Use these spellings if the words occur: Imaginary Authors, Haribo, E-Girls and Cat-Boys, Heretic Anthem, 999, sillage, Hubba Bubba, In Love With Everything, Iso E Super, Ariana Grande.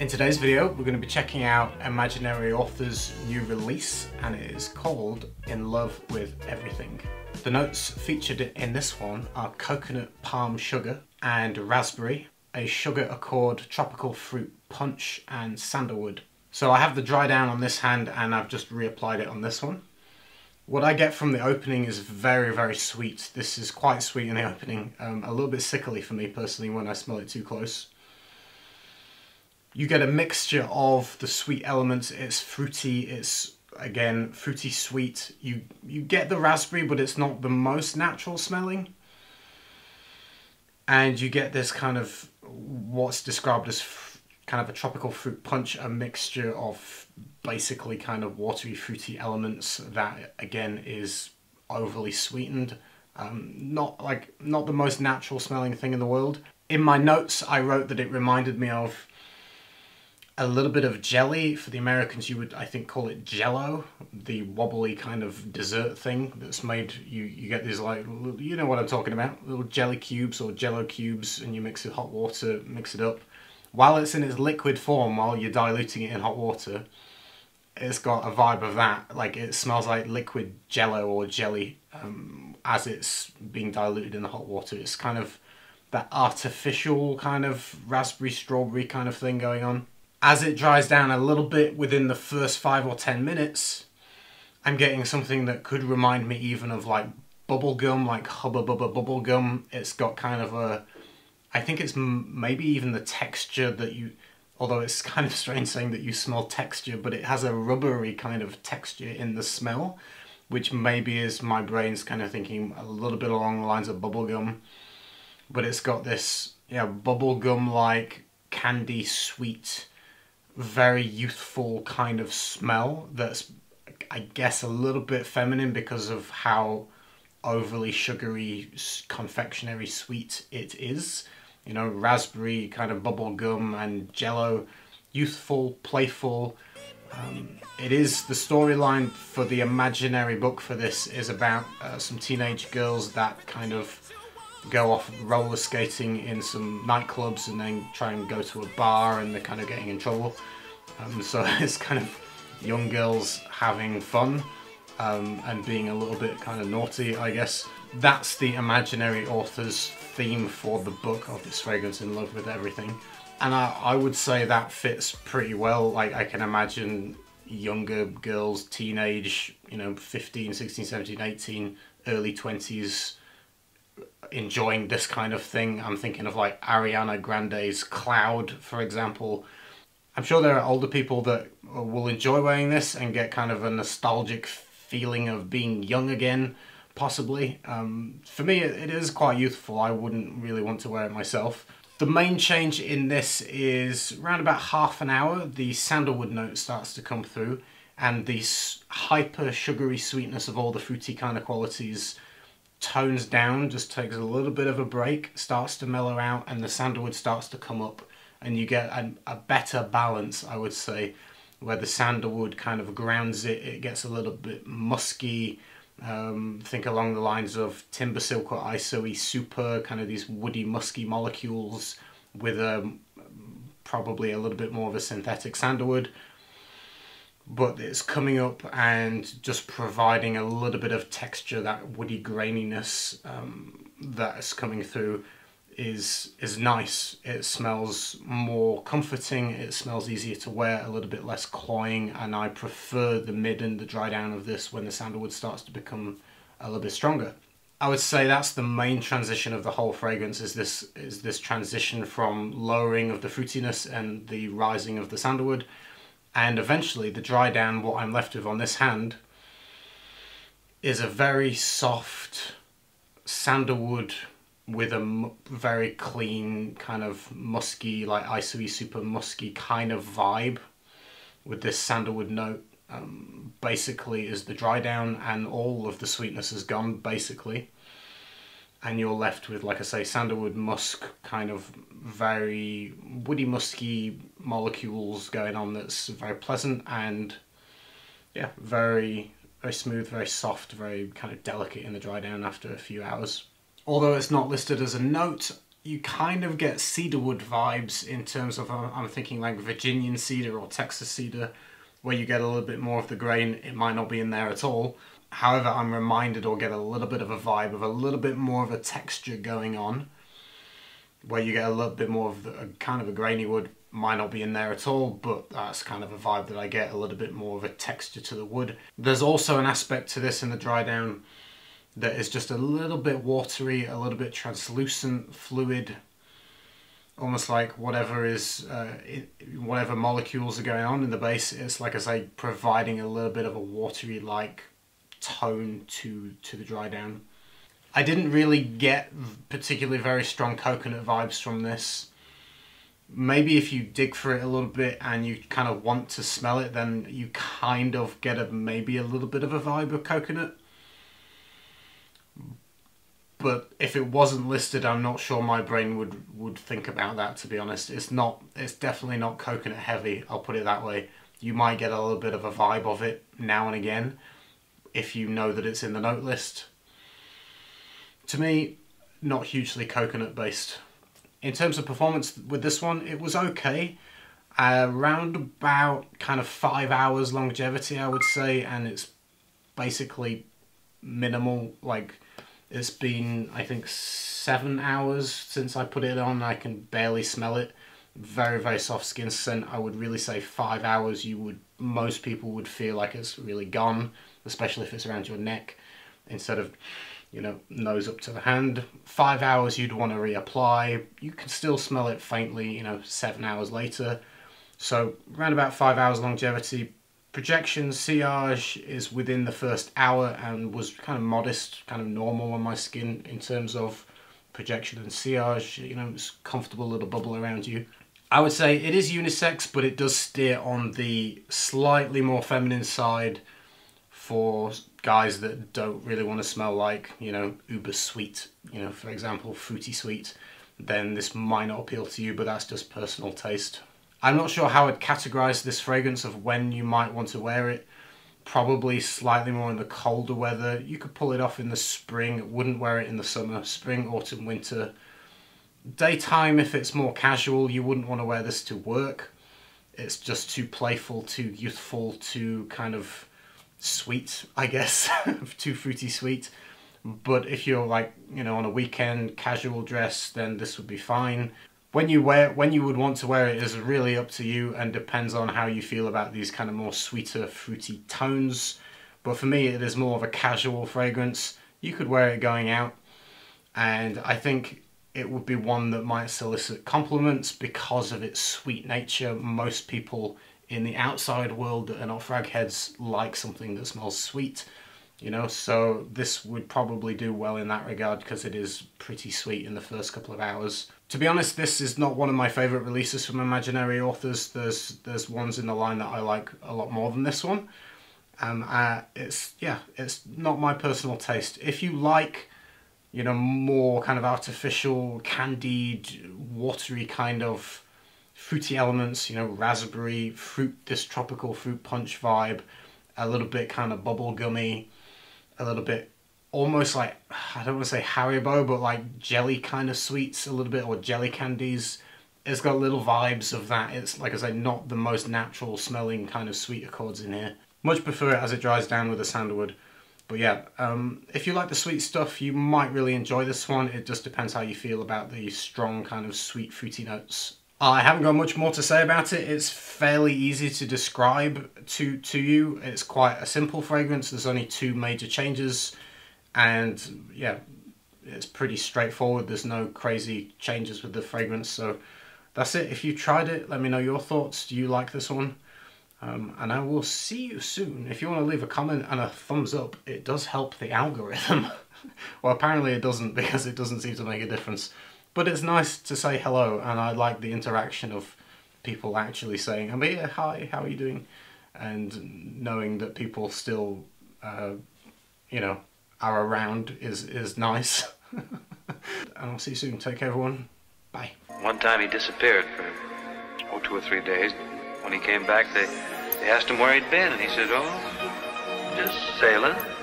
In today's video, we're going to be checking out Imaginary Authors' new release, and it is called In Love With Everything. The notes featured in this one are coconut palm sugar and raspberry, a sugar accord tropical fruit punch, and sandalwood. So I have the dry down on this hand and I've just reapplied it on this one. What I get from the opening is very, very sweet. This is quite sweet in the opening, a little bit sickly for me personally when I smell it too close. You get a mixture of the sweet elements. It's fruity, it's again fruity sweet. You get the raspberry, but it's not the most natural smelling. And you get this kind of what's described as kind of a tropical fruit punch, a mixture of basically kind of watery fruity elements that again is overly sweetened. Not the most natural smelling thing in the world. In my notes, I wrote that it reminded me of a little bit of jelly. For the Americans, you would, I think, call it Jello, the wobbly kind of dessert thing that's made. You get these, like, you know what I'm talking about, little jelly cubes or Jello cubes, and you mix it with hot water, mix it up. While it's in its liquid form, while you're diluting it in hot water, it's got a vibe of that. Like, it smells like liquid Jello or jelly as it's being diluted in the hot water. It's kind of that artificial kind of raspberry, strawberry kind of thing going on. As it dries down a little bit within the first 5 or 10 minutes, I'm getting something that could remind me even of like bubblegum, like Hubba Bubba bubblegum. It's got kind of a, I think it's maybe even the texture that you, although it's kind of strange saying that you smell texture, but it has a rubbery kind of texture in the smell, which maybe is my brain's kind of thinking a little bit along the lines of bubblegum. But it's got this, yeah, bubblegum-like candy sweet, very youthful kind of smell that's, I guess, a little bit feminine because of how overly sugary, confectionery sweet it is. You know, raspberry, kind of bubble gum and Jello, youthful, playful. It is, the storyline for the imaginary book for this is about some teenage girls that kind of go off roller skating in some nightclubs and then try and go to a bar, and they're kind of getting in trouble. So it's kind of young girls having fun and being a little bit kind of naughty, I guess. That's the imaginary author's theme for the book of this fragrance, In Love With Everything. And I would say that fits pretty well. Like, I can imagine younger girls, teenage, you know, 15, 16, 17, 18, early 20s, enjoying this kind of thing. I'm thinking of like Ariana Grande's Cloud, for example. I'm sure there are older people that will enjoy wearing this and get kind of a nostalgic feeling of being young again, possibly. For me, it is quite youthful. I wouldn't really want to wear it myself. The main change in this is around about half an hour, the sandalwood note starts to come through, and the hyper sugary sweetness of all the fruity kind of qualities tones down, just takes a little bit of a break, starts to mellow out, and the sandalwood starts to come up, and you get a better balance, I would say, where the sandalwood kind of grounds it. It gets a little bit musky, think along the lines of Timber Silk or Iso E Super, kind of these woody musky molecules with probably a little bit more of a synthetic sandalwood. But it's coming up and just providing a little bit of texture. That woody graininess that is coming through is nice. It smells more comforting, it smells easier to wear, a little bit less cloying, and I prefer the mid and the dry down of this when the sandalwood starts to become a little bit stronger. I would say that's the main transition of the whole fragrance, is this transition from lowering of the fruitiness and the rising of the sandalwood. And eventually the dry down, what I'm left with on this hand, is a very soft sandalwood with a very clean kind of musky, like Iso E Super musky kind of vibe, with this sandalwood note basically is the dry down, and all of the sweetness is gone basically. And you're left with, like I say, sandalwood musk, kind of very woody musky molecules going on. That's very pleasant and, yeah, very, very smooth, very soft, very kind of delicate in the dry down after a few hours. Although it's not listed as a note, you kind of get cedarwood vibes in terms of, I'm thinking like Virginian cedar or Texas cedar, where you get a little bit more of the grain. It might not be in there at all. However, I'm reminded or get a little bit of a vibe of a little bit more of a texture going on, where you get a little bit more of the, kind of a grainy wood, might not be in there at all, but that's kind of a vibe that I get, a little bit more of a texture to the wood. There's also an aspect to this in the dry down that is just a little bit watery, a little bit translucent, fluid, almost like whatever is, whatever molecules are going on in the base, it's like I say, providing a little bit of a watery-like tone to the dry down. I didn't really get particularly very strong coconut vibes from this. Maybe if you dig for it a little bit and you kind of want to smell it, then you kind of get a maybe a little bit of a vibe of coconut. But if it wasn't listed, I'm not sure my brain would think about that, to be honest. It's not, it's definitely not coconut heavy, I'll put it that way. You might get a little bit of a vibe of it now and again if you know that it's in the note list. To me, not hugely coconut based. In terms of performance with this one, it was okay. Around about kind of 5 hours longevity, I would say, and it's basically minimal. Like, it's been, I think, 7 hours since I put it on. I can barely smell it. Very, very soft skin scent. I would really say 5 hours, you would, most people would feel like it's really gone, especially if it's around your neck instead of, you know, nose up to the hand. 5 hours you'd want to reapply. You can still smell it faintly, you know, 7 hours later. So around about 5 hours longevity. Projection, sillage is within the first hour and was kind of modest, kind of normal on my skin in terms of projection and sillage. You know, it's a comfortable little bubble around you. I would say it is unisex, but it does steer on the slightly more feminine side for guys that don't really want to smell like, you know, uber sweet, you know, for example, fruity sweet, then this might not appeal to you, but that's just personal taste. I'm not sure how I'd categorize this fragrance of when you might want to wear it. Probably slightly more in the colder weather. You could pull it off in the spring, wouldn't wear it in the summer, spring, autumn, winter. Daytime, if it's more casual, you wouldn't want to wear this to work. It's just too playful, too youthful, too kind of sweet, I guess, too fruity sweet. But if you're like, you know, on a weekend casual dress, then this would be fine. When you would want to wear it is really up to you and depends on how you feel about these kind of more sweeter fruity tones. But for me, it is more of a casual fragrance. You could wear it going out, and I think it would be one that might solicit compliments because of its sweet nature. Most people in the outside world that are not frag heads like something that smells sweet, you know, so this would probably do well in that regard because it is pretty sweet in the first couple of hours. To be honest, this is not one of my favourite releases from Imaginary Authors. There's ones in the line that I like a lot more than this one. It's not my personal taste. If you like, you know, more kind of artificial, candied, watery kind of fruity elements, you know, raspberry, fruit, this tropical fruit punch vibe, a little bit kind of bubblegummy, a little bit almost like, I don't want to say Haribo, but like jelly kind of sweets a little bit, or jelly candies. It's got little vibes of that. It's, like I say, not the most natural smelling kind of sweet accords in here. Much prefer it as it dries down with the sandalwood. But yeah, if you like the sweet stuff, you might really enjoy this one. It just depends how you feel about the strong kind of sweet fruity notes. I haven't got much more to say about it. It's fairly easy to describe to you. It's quite a simple fragrance. There's only two major changes, and yeah, it's pretty straightforward. There's no crazy changes with the fragrance. So that's it. If you tried it, let me know your thoughts. Do you like this one? And I will see you soon. If you want to leave a comment and a thumbs up, it does help the algorithm. Well, apparently it doesn't, because it doesn't seem to make a difference. But it's nice to say hello, and I like the interaction of people actually saying, I'm here, hi, how are you doing? And knowing that people still, you know, are around is nice. And I'll see you soon. Take care, everyone. Bye. One time he disappeared for, oh, 2 or 3 days. When he came back, they asked him where he'd been, and he said, oh, just sailing.